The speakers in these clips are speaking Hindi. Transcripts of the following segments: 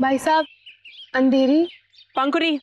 भाई साहब, अंधेरी पंखुरी।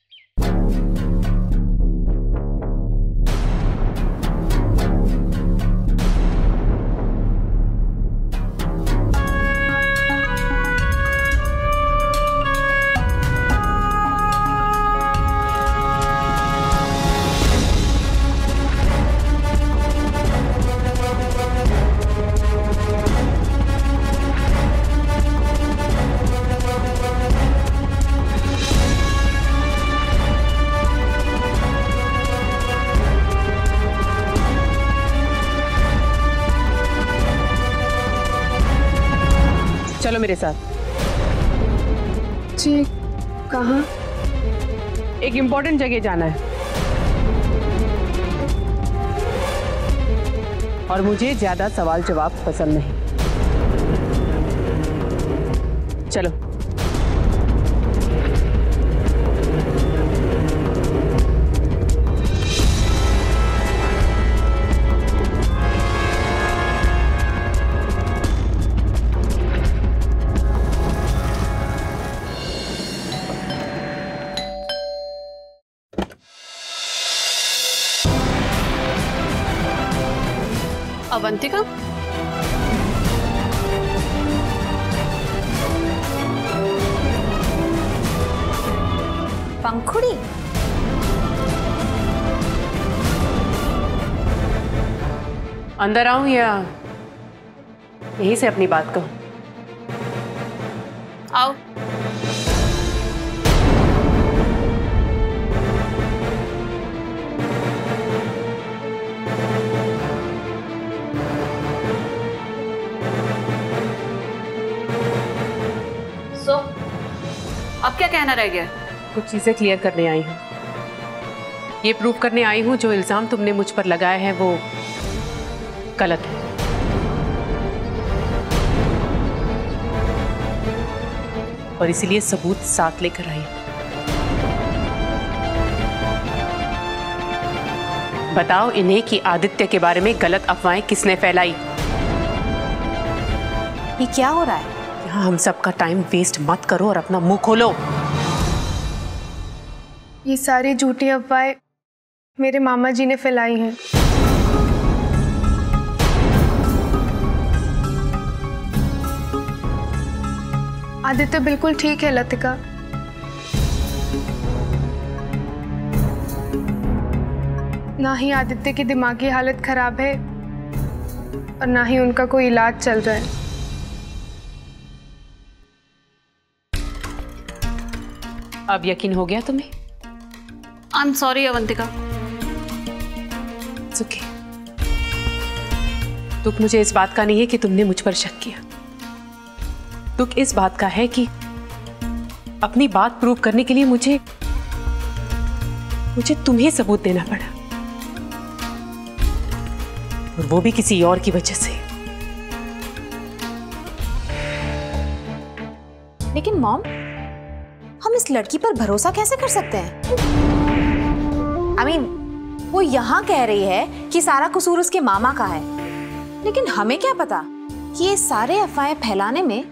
चलो मेरे साथ। जी कहाँ? एक इम्पोर्टेंट जगह जाना है और मुझे ज्यादा सवाल जवाब पसंद नहीं। चलो। अवंतिका, पंखुड़ी, अंदर आऊं या यहीं से अपनी बात कहूं? आओ। अब क्या कहना रह गया? कुछ चीज़ें क्लियर करने आई हूँ। ये प्रूव करने आई हूँ जो इल्ज़ाम तुमने मुझ पर लगाया है वो गलत है। और इसीलिए सबूत साथ लेकर आई हूँ। बताओ इन्हें कि आदित्य के बारे में गलत अफवाहें किसने फैलाई। ये क्या हो रहा है? हम सबका टाइम वेस्ट मत करो और अपना मुंह खोलो। ये सारी झूठी अफवाहें मेरे मामा जी ने फैलाई हैं। आदित्य बिल्कुल ठीक है लतिका। ना ही आदित्य की दिमागी हालत खराब है और ना ही उनका कोई इलाज चल रहा है। अब यकीन हो गया तुम्हें? I am sorry Avantika. It's okay. दुख मुझे इस बात का नहीं है कि तुमने मुझ पर शक किया। दुख इस बात का है कि अपनी बात प्रूव करने के लिए मुझे तुम्हें सबूत देना पड़ा और वो भी किसी और की वजह से। लेकिन मॉम, हम इस लड़की पर भरोसा कैसे कर सकते हैं? आई मीन, वो यहाँ कह रही है कि सारा कसूर उसके मामा का है, लेकिन हमें क्या पता कि ये सारे अफवाहें फैलाने में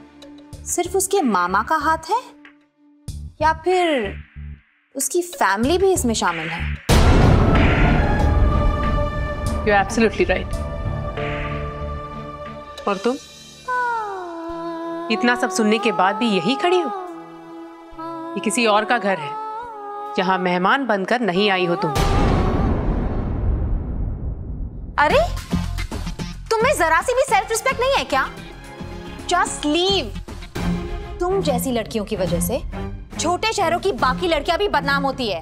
सिर्फ उसके मामा का हाथ है या फिर उसकी फैमिली भी इसमें शामिल है। You are absolutely right. और तुम इतना सब सुनने के बाद भी यही खड़ी हो? ये किसी और का घर है जहां मेहमान बनकर नहीं आई हो तुम। अरे तुम्हें जरा सी भी सेल्फ रिस्पेक्ट नहीं है क्या? Just leave. तुम जैसी लड़कियों की वजह से छोटे शहरों की बाकी लड़कियां भी बदनाम होती है।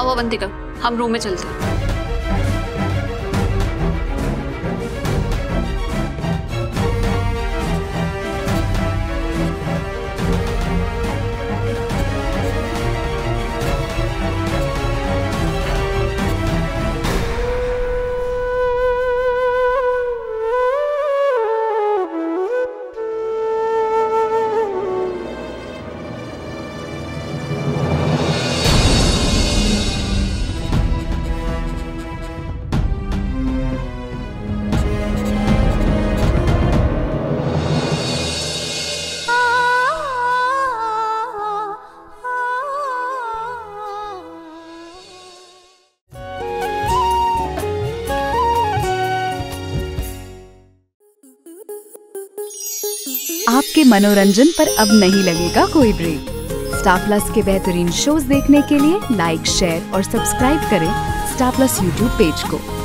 आओ अवंतिका, हम रूम में चलते हैं। आपके मनोरंजन पर अब नहीं लगेगा कोई ब्रेक। स्टार प्लस के बेहतरीन शोज देखने के लिए लाइक, शेयर और सब्सक्राइब करें स्टार प्लस यूट्यूब पेज को।